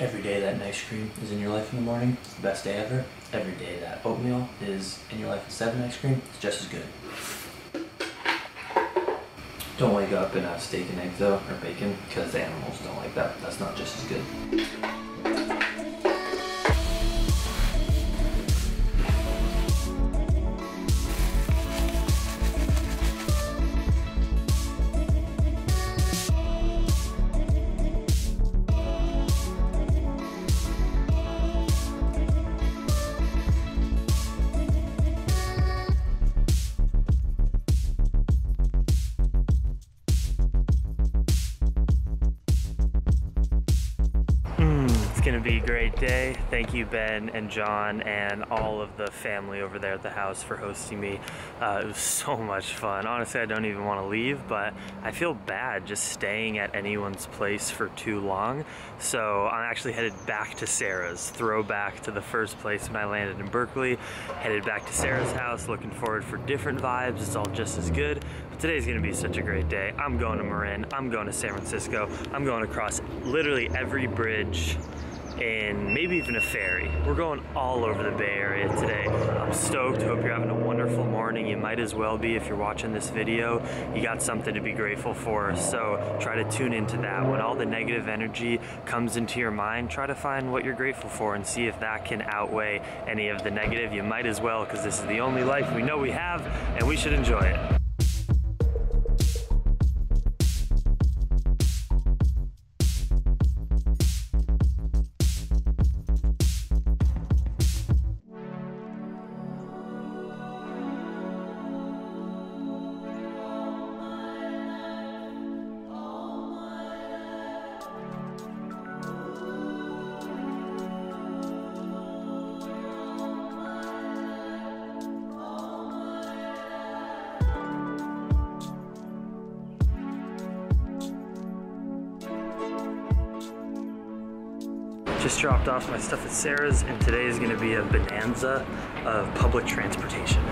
Every day that nice cream is in your life in the morning. It's the best day ever. Every day that oatmeal is in your life at 7 ice cream, it's just as good. Don't wake up and have steak and egg though, or bacon, because the animals don't like that. That's not just as good. Gonna be a great day. Thank you, Ben and John and all of the family over there at the house for hosting me. It was so much fun. Honestly, I don't even want to leave, but I feel bad just staying at anyone's place for too long. So I'm actually headed back to Sarah's, throwback to the first place when I landed in Berkeley. Headed back to Sarah's house, looking forward for different vibes. It's all just as good. But today's gonna be such a great day. I'm going to Marin, I'm going to San Francisco, I'm going across literally every bridge and maybe even a ferry. We're going all over the Bay Area today. I'm stoked, hope you're having a wonderful morning. You might as well be if you're watching this video. You got something to be grateful for, so try to tune into that. When all the negative energy comes into your mind, try to find what you're grateful for and see if that can outweigh any of the negative. You might as well, because this is the only life we know we have, and we should enjoy it. Just dropped off my stuff at Sarah's, and today is gonna be a bonanza of public transportation.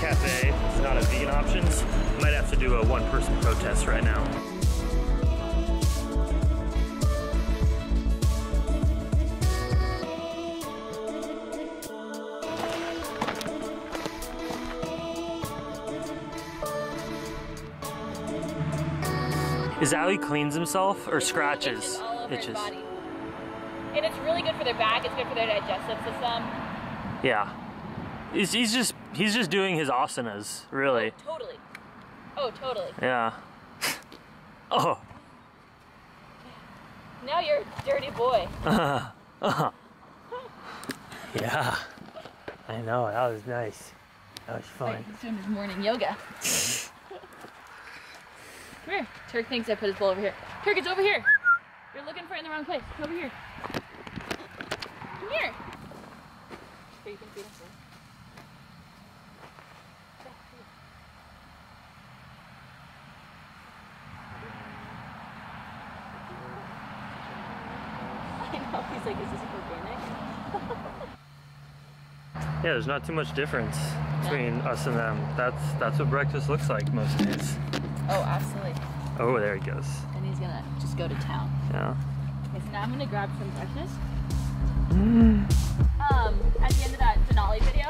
Cafe, it's not a vegan options. Might have to do a one-person protest right now. Is that how he cleans himself or scratches? Itches. And it's really good for their back, it's good for their digestive system. Yeah. He's just doing his asanas, really. Oh, totally. Oh, totally. Yeah. Oh. Now you're a dirty boy. Yeah. I know, that was nice. That was fun. He's doing his morning yoga. Come here. Turk thinks I put his bowl over here. Turk, it's over here. You're looking for it in the wrong place. It's over here. Come here. Here, you can feed him. He's like, is this organic? Yeah, there's not too much difference between us and them. That's what breakfast looks like most days. Oh, absolutely. Oh, there he goes. And he's gonna just go to town. Yeah. Okay, so now I'm gonna grab some breakfast. At the end of that Denali video.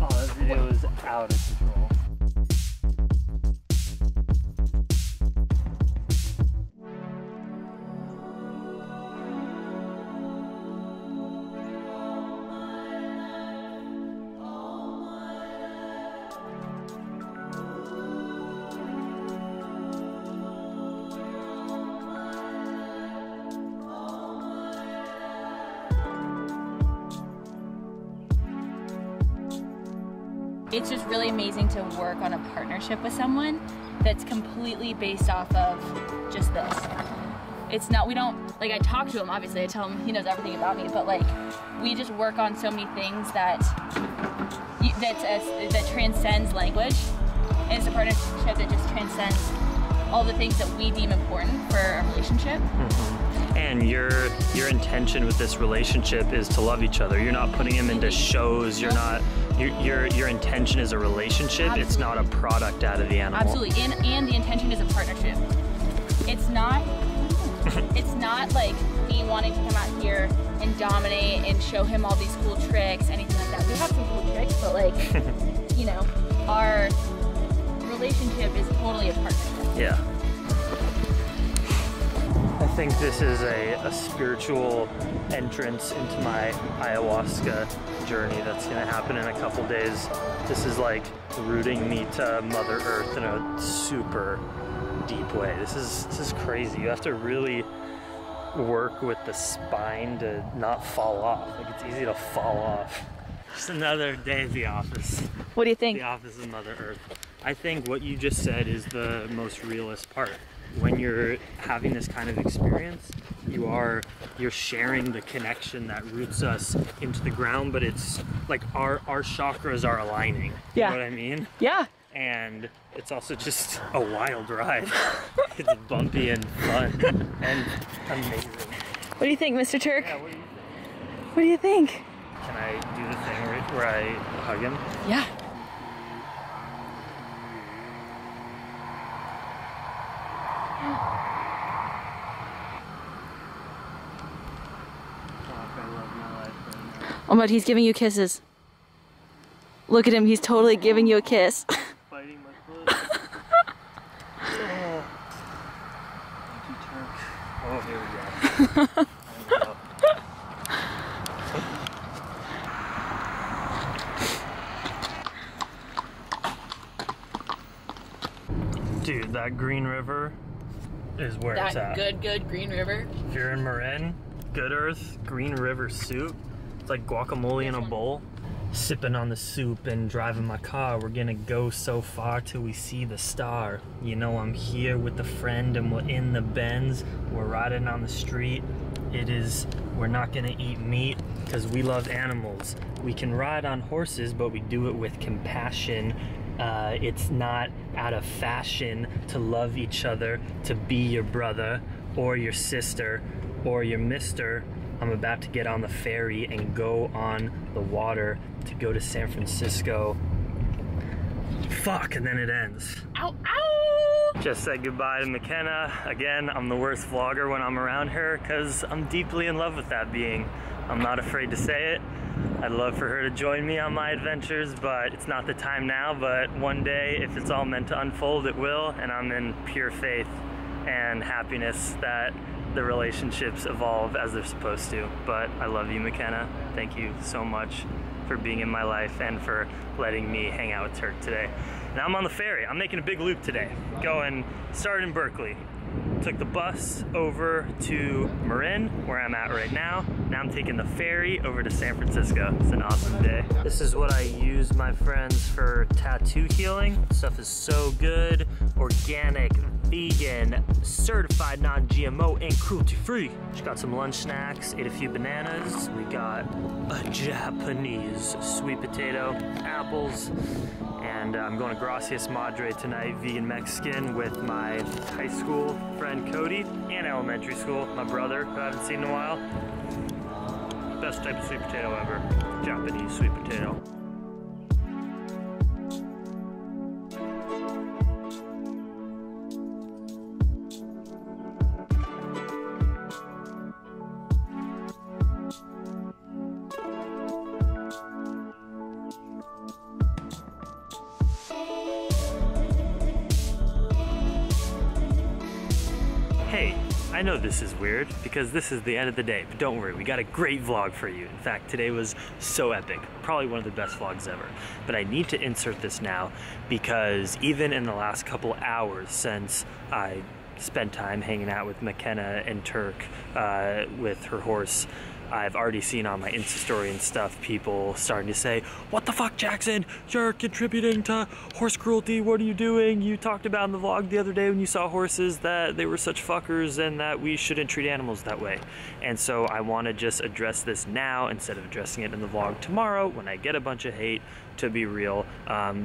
Oh, that video was out of control. it's just really amazing to work on a partnership with someone that's completely based off of just this. It's not, we don't, like, I talk to him, obviously, I tell him, he knows everything about me, but like, we just work on so many things that transcends language, and it's a partnership that just transcends all the things that we deem important for a relationship. Mm-hmm. And your intention with this relationship is to love each other. You're not putting him into shows. You're not. Your intention is a relationship. Absolutely. It's not a product out of the animal. Absolutely. And the intention is a partnership. It's not. It's not like me wanting to come out here and dominate and show him all these cool tricks, anything like that. We have some cool tricks, but like, you know, our relationship is totally a partnership. Yeah. I think this is a spiritual entrance into my ayahuasca journey that's going to happen in a couple days. This is like rooting me to Mother Earth in a super deep way. This is crazy. You have to really work with the spine to not fall off. Like, it's easy to fall off. Just another day at the office. What do you think? The office of Mother Earth. I think what you just said is the most realist part. When you're having this kind of experience, you're sharing the connection that roots us into the ground, but it's like our chakras are aligning. Yeah. You know what I mean? Yeah. And it's also just a wild ride. It's bumpy and fun and amazing. What do you think, Mr. Turk? Yeah, what do you think? What do you think? Can I do the thing where I hug him? Yeah. Oh my God, he's giving you kisses. Look at him, he's totally giving you a kiss. Biting my foot. Oh. Thank you, Turk. Oh, here we go. Dude, that Green River is where it's at. That good Green River. If you're in Marin, Good Earth, Green River soup. It's like guacamole in a bowl. Sipping on the soup and driving my car. We're gonna go so far till we see the star. You know I'm here with a friend and we're in the Benz. We're riding on the street. We're not gonna eat meat because we love animals. We can ride on horses, but we do it with compassion. It's not out of fashion to love each other, to be your brother or your sister or your mister. I'm about to get on the ferry and go on the water to go to San Francisco. Fuck, and then it ends. Ow, ow! Just said goodbye to McKenna. Again, I'm the worst vlogger when I'm around her because I'm deeply in love with that being. I'm not afraid to say it. I'd love for her to join me on my adventures, but it's not the time now. But one day, if it's all meant to unfold, it will, and I'm in pure faith and happiness that the relationships evolve as they're supposed to. But I love you, McKenna. Thank you so much for being in my life and for letting me hang out with Turk today. Now I'm on the ferry. I'm making a big loop today. Started in Berkeley. Took the bus over to Marin, where I'm at right now. Now I'm taking the ferry over to San Francisco. It's an awesome day. This is what I use, my friends, for tattoo healing. Stuff is so good. Organic, vegan, certified non-GMO, and cruelty-free. Just got some lunch snacks, ate a few bananas. We got a Japanese sweet potato, apples, and I'm going to Gracias Madre tonight, vegan Mexican, with my high school friend Cody and elementary school, my brother, who I haven't seen in a while. Best type of sweet potato ever, Japanese sweet potato. I know this is weird because this is the end of the day, but don't worry, we got a great vlog for you. In fact, today was so epic, probably one of the best vlogs ever. But I need to insert this now because even in the last couple hours since I spent time hanging out with McKenna and Turk with her horse, I've already seen on my Insta story and stuff, people starting to say, what the fuck, Jackson? You're contributing to horse cruelty. What are you doing? You talked about in the vlog the other day when you saw horses that they were such fuckers and that we shouldn't treat animals that way. And so I want to just address this now instead of addressing it in the vlog tomorrow when I get a bunch of hate. To be real,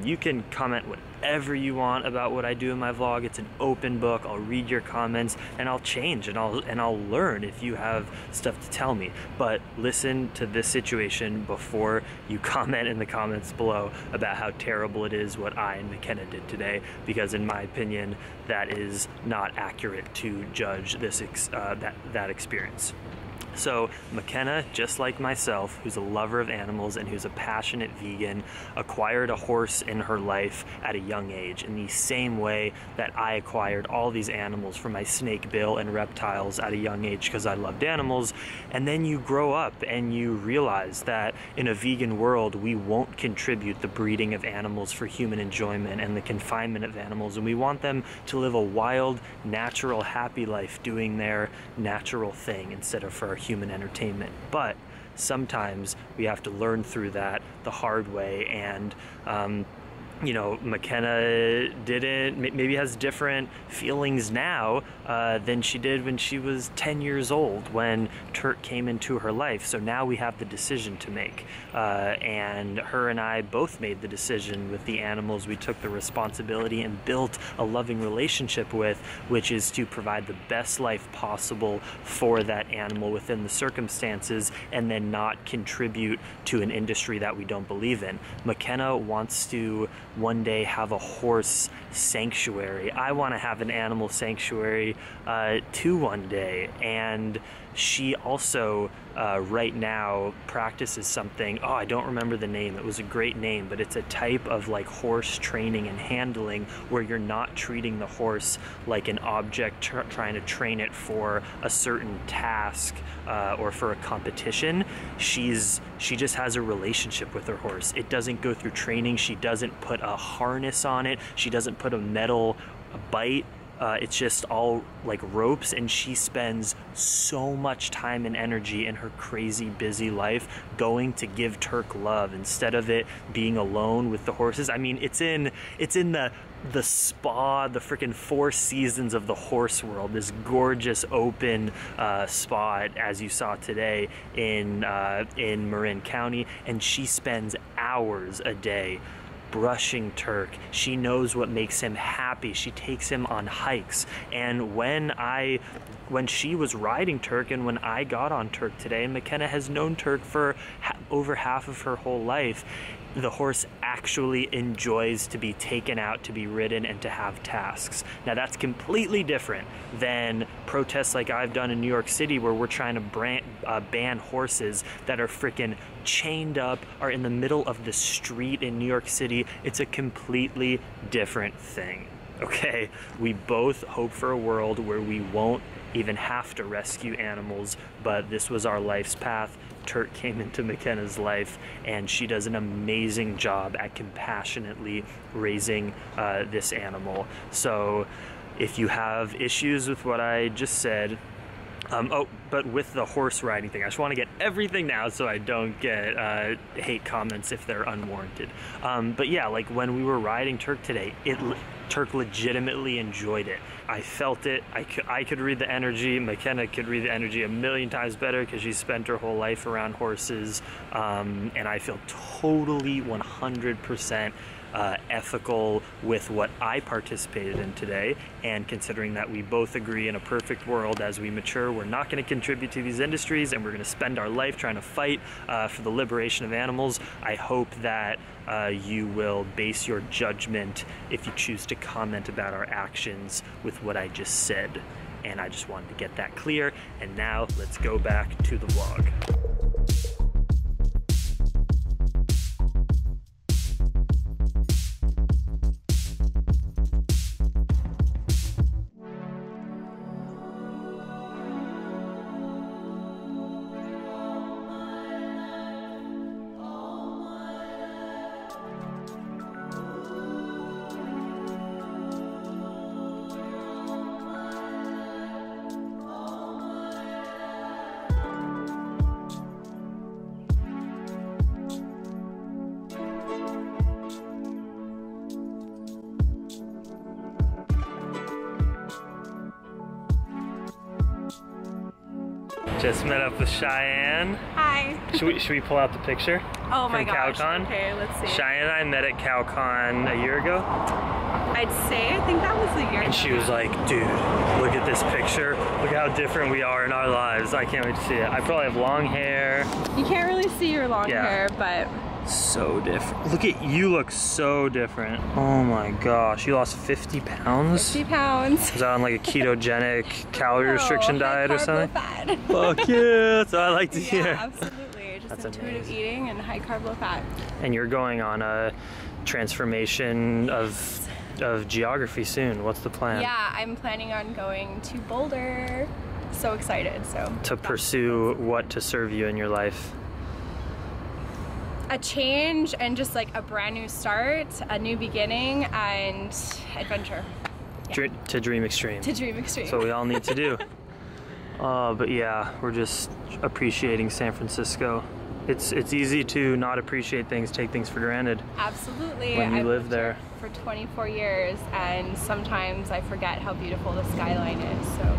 you can comment whatever you want about what I do in my vlog. It's an open book. I'll read your comments and I'll change and I'll learn if you have stuff to tell me. But listen to this situation before you comment in the comments below about how terrible it is what I and McKenna did today, because in my opinion, that is not accurate to judge this that experience. So McKenna, just like myself, who's a lover of animals and who's a passionate vegan, acquired a horse in her life at a young age in the same way that I acquired all these animals from my snake bill and reptiles at a young age because I loved animals. And then you grow up and you realize that in a vegan world, we won't contribute the breeding of animals for human enjoyment and the confinement of animals. And we want them to live a wild, natural, happy life doing their natural thing instead of for our human entertainment. But sometimes we have to learn through that the hard way, and you know, McKenna didn't, maybe has different feelings now than she did when she was 10 years old when Turk came into her life. So now we have the decision to make. And her and I both made the decision with the animals we took the responsibility and built a loving relationship with, which is to provide the best life possible for that animal within the circumstances and then not contribute to an industry that we don't believe in. McKenna wants to one day have a horse sanctuary. I want to have an animal sanctuary too one day. And she also right now practices something, oh, I don't remember the name, it was a great name, but it's a type of like horse training and handling where you're not treating the horse like an object trying to train it for a certain task or for a competition. She just has a relationship with her horse. It doesn't go through training. She doesn't put a harness on it. She doesn't put a metal bite. It's just all like ropes, and she spends so much time and energy in her crazy busy life going to give Turk love instead of it being alone with the horses. I mean, it's in the spa, the freaking Four Seasons of the horse world, this gorgeous open spa, as you saw today in Marin County, and she spends hours a day brushing Turk. She knows what makes him happy. She takes him on hikes. And when she was riding Turk and when I got on Turk today, and McKenna has known Turk for over half of her whole life, the horse actually enjoys to be taken out, to be ridden, and to have tasks. Now that's completely different than protests like I've done in New York City where we're trying to ban horses that are freaking chained up, are in the middle of the street in New York City. It's a completely different thing, okay? We both hope for a world where we won't even have to rescue animals, but this was our life's path. Turk came into McKenna's life, and she does an amazing job at compassionately raising this animal. So if you have issues with what I just said, oh, but with the horse riding thing, I just want to get everything now so I don't get hate comments if they're unwarranted. But yeah, like when we were riding Turk today, Turk legitimately enjoyed it. I felt it. I could read the energy. McKenna could read the energy a million times better because she spent her whole life around horses. And I feel totally 100% ethical with what I participated in today. And considering that we both agree in a perfect world as we mature, we're not going to contribute to these industries and we're going to spend our life trying to fight for the liberation of animals, I hope that you will base your judgment, if you choose to comment about our actions, with what I just said. And I just wanted to get that clear. And now let's go back to the vlog. Just met up with Cheyenne. Hi. Should we pull out the picture? Oh my gosh. CalCon? Okay, let's see. Cheyenne and I met at CalCon a year ago. I'd say, I think that was a year ago. And she was like, dude, look at this picture. Look how different we are in our lives. I can't wait to see it. I probably have long hair. You can't really see your long hair, but. So different. Look at you, look so different. Oh my gosh, you lost 50 pounds? 50 pounds. Was that on like a ketogenic calorie restriction diet or something? Fat. Fuck yeah, that's what I like to hear. Yeah, absolutely. Just that's intuitive eating and high carb, low fat. And you're going on a transformation of geography soon. What's the plan? Yeah, I'm planning on going to Boulder. So excited. So to pursue what to serve you in your life. A change and just like a brand new start, a new beginning, and adventure. Yeah. To dream extreme. To dream extreme. That's what we all need to do. But yeah, we're just appreciating San Francisco. It's easy to not appreciate things, take things for granted. Absolutely. When you live there. For 24 years, and sometimes I forget how beautiful the skyline is. So.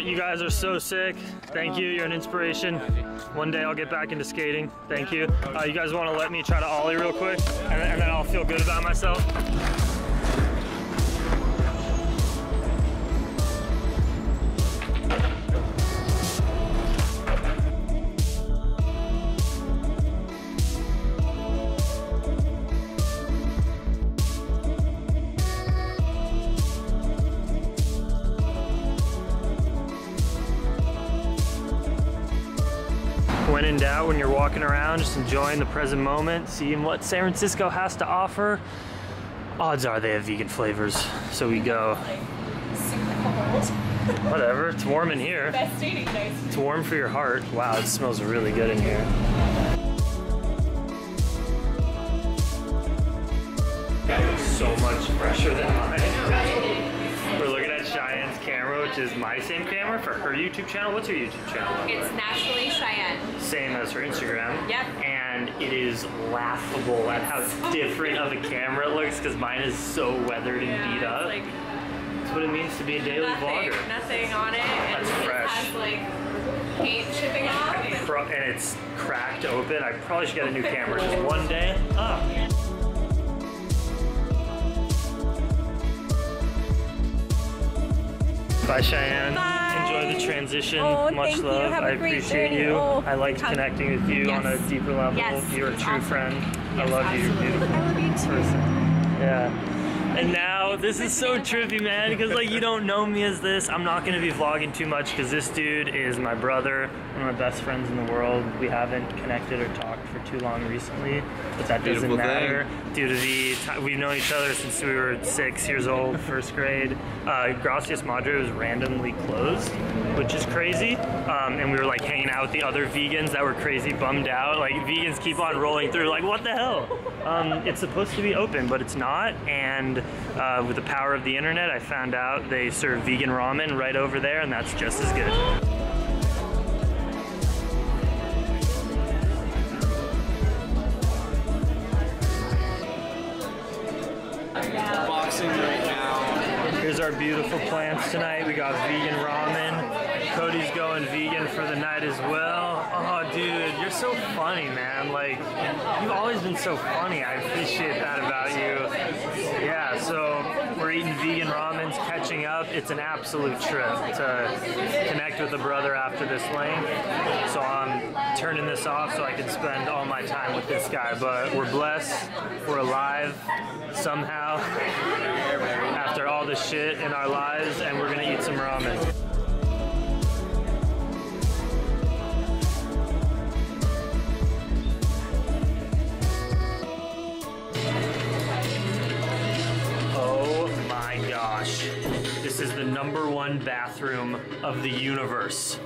You guys are so sick. Thank you. You're an inspiration. One day I'll get back into skating. Thank you. You guys want to let me try to ollie real quick, and then I'll feel good about myself. When in doubt, when you're walking around, just enjoying the present moment, seeing what San Francisco has to offer. Odds are they have vegan flavors, so we go. Whatever, it's warm in here. Best dating place. It's warm for your heart. Wow, it smells really good in here. So much fresher than mine. We're looking at Cheyenne's camera, which is my same camera for her YouTube channel. What's her YouTube channel? It's Naturally Cheyenne. Same as her Instagram. Yep. And it is laughable at how different of a camera it looks because mine is so weathered and beat up. It's like, that's what it means to be a daily vlogger. Nothing on it. That's and fresh. It has like paint chipping off. And it's cracked open. I probably should get a new camera just one day. Oh. Bye, Cheyenne. Bye. Enjoy the transition. Oh, much love. I appreciate you. I liked connecting with you on a deeper level. Yes. You're a true friend. Yes, I love you. You're beautiful. I love you too. Yeah. And now this is so trippy, man, because like you don't know me as this. I'm not gonna be vlogging too much because this dude is my brother, one of my best friends in the world. We haven't connected or talked for too long recently, but that doesn't matter due to the time we've known each other since we were 6 years old, first grade. Gracias Madre was randomly closed, which is crazy. And we were like hanging out with the other vegans that were crazy bummed out. Like vegans keep on rolling through, like what the hell? It's supposed to be open, but it's not. And with the power of the internet, I found out they serve vegan ramen right over there, and that's just as good. Our beautiful plants tonight. We got vegan ramen. Cody's going vegan for the night as well. Oh, dude, you're so funny, man. Like, you've always been so funny. I appreciate that about you. Yeah, so we're eating vegan ramens, catching up. It's an absolute trip to connect with a brother after this length. So I'm turning this off so I can spend all my time with this guy. But we're blessed. We're alive somehow after all the shit in our lives, and we're going to eat some ramen. This is the #1 bathroom of the universe.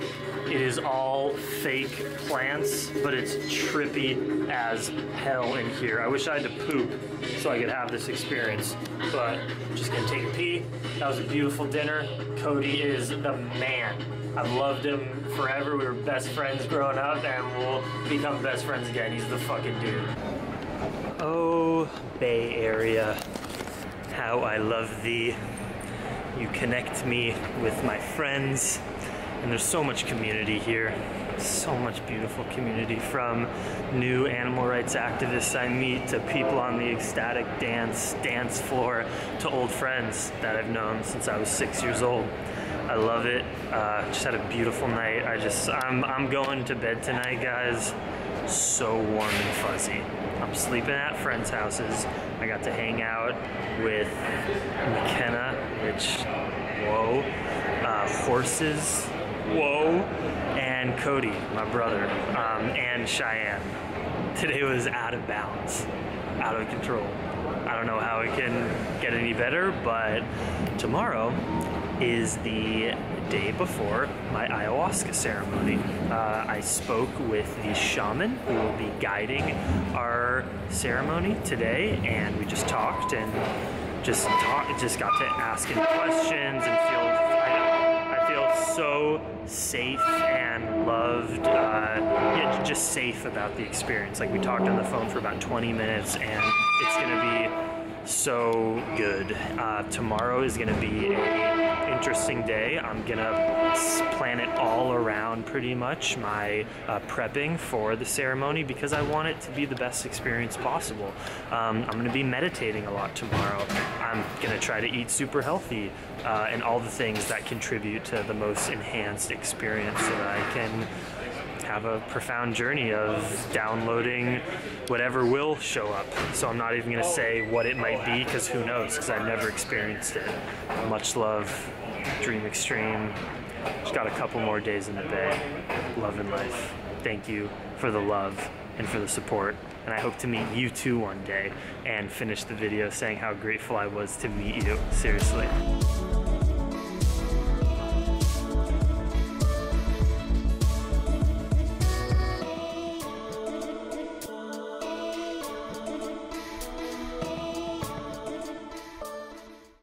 It is all fake plants, but it's trippy as hell in here. I wish I had to poop so I could have this experience, but I'm just gonna take a pee. That was a beautiful dinner. Cody is the man. I've loved him forever. We were best friends growing up, and we'll become best friends again. He's the fucking dude. Oh, Bay Area. How I love thee. You connect me with my friends, and there's so much community here. So much beautiful community, from new animal rights activists I meet to people on the ecstatic dance floor to old friends that I've known since I was 6 years old. I love it. Just had a beautiful night. I'm going to bed tonight, guys. So warm and fuzzy. I'm sleeping at friends' houses. I got to hang out with McKenna, which, whoa, horses, whoa, and Cody, my brother, and Cheyenne. Today was out of bounds, out of control. I don't know how it can get any better, but tomorrow is the day before my ayahuasca ceremony. I spoke with the shaman who will be guiding our ceremony today, and we just talked and just got to ask him questions and I feel so safe and loved, yeah, just safe about the experience. Like, we talked on the phone for about 20 minutes, and it's gonna be so good. Tomorrow is gonna be a interesting day. I'm gonna plan it all around pretty much my prepping for the ceremony, because I want it to be the best experience possible. I'm gonna be meditating a lot tomorrow. I'm gonna try to eat super healthy and all the things that contribute to the most enhanced experience, so that I can have a profound journey of downloading whatever will show up. So I'm not even gonna say what it might be, because who knows, because I've never experienced it. Much love, Dream Extreme. Just got a couple more days in the Bay. Love and life. Thank you for the love and for the support. And I hope to meet you too one day, and finish the video saying how grateful I was to meet you. Seriously.